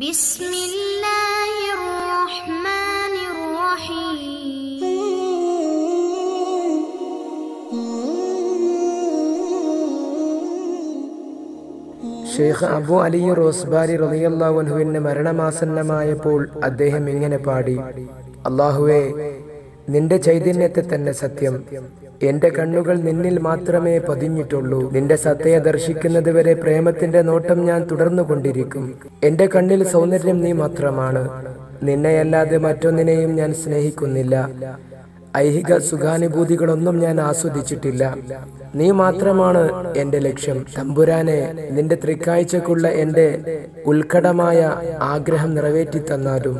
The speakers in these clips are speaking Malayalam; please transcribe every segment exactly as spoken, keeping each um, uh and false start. بسم الله الرحمن الرحيم ഷെയ്ഖ് അബൂ അലി റോസ്ബാരി റളിയല്ലാഹു അൻഹുവിന്റെ മരണമാസന്നമായപ്പോൾ അദ്ദേഹം ഇങ്ങനെ പാടി: അല്ലാഹുവേ, നിന്റെ ചൈതന്യത്തെ തന്നെ സത്യം, എന്റെ കണ്ണുകൾ നിന്നിൽ മാത്രമേ പതിഞ്ഞിട്ടുള്ളൂ. നിന്റെ സത്തയെ ദർശിക്കുന്നത് വരെ പ്രേമത്തിന്റെ നോട്ടം ഞാൻ തുടർന്നു കൊണ്ടിരിക്കും. എന്റെ കണ്ണിൽ സൗന്ദര്യം നീ മാത്രമാണ്. നിന്നെയല്ലാതെ മറ്റൊന്നിനെയും ഞാൻ സ്നേഹിക്കുന്നില്ല. ഐഹിക സുഖാനുഭൂതികളൊന്നും ഞാൻ ആസ്വദിച്ചിട്ടില്ല. നീ മാത്രമാണ് എന്റെ ലക്ഷ്യം. തമ്പുരാനെ, നിന്റെ തൃക്കാഴ്ചക്കുള്ള എന്റെ ഉത്കടമായ ആഗ്രഹം നിറവേറ്റി തന്നാലും.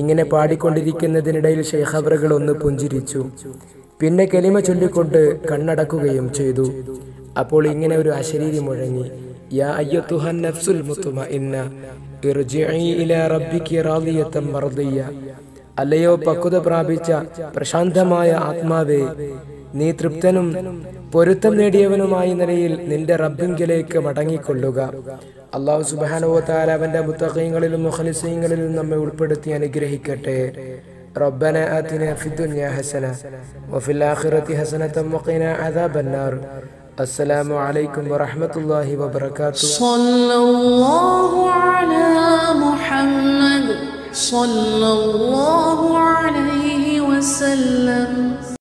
ഇങ്ങനെ പാടിക്കൊണ്ടിരിക്കുന്നതിനിടയിൽ ഷെയ്ഖ് അവറുകൾ ഒന്ന് പുഞ്ചിരിച്ചു. പിന്നെ കലിമ ചൊല്ലിക്കൊണ്ട് കണ്ണടക്കുകയും ചെയ്തു. അപ്പോൾ ഇങ്ങനെ ഒരു അശരീരി മുഴങ്ങി: യാ അയ്യത്തുഹൻ നഫ്സുൽ മുത്മഇന്ന ഇർജിഇ ഇലാ റബ്ബികി റാദിയതൻ മർദിയ. അല്ലയോ പക്വത പ്രാപിച്ച പ്രശാന്തമായ ആത്മാവേ, നീ തൃപ്തനും പൊരുത്തം നേടിയവനുമായ നിലയിൽ നിന്റെ റബ്ബിങ്കിലേക്ക് മടങ്ങിക്കൊള്ളുക. അള്ളാഹു സുബ്ഹാനഹു വ തആല അവന്റെ മുത്തഖീങ്ങളിലും മുഖ്ലിസീങ്ങളിലും നമ്മെ ഉൾപ്പെടുത്തി അനുഗ്രഹിക്കട്ടെ. ربنا آتنا في الدنيا حسنة وفي الآخرة حسنة وقنا عذاب النار. السلام عليكم ورحمة الله وبركاته. صلى الله على محمد صلى الله عليه وسلم.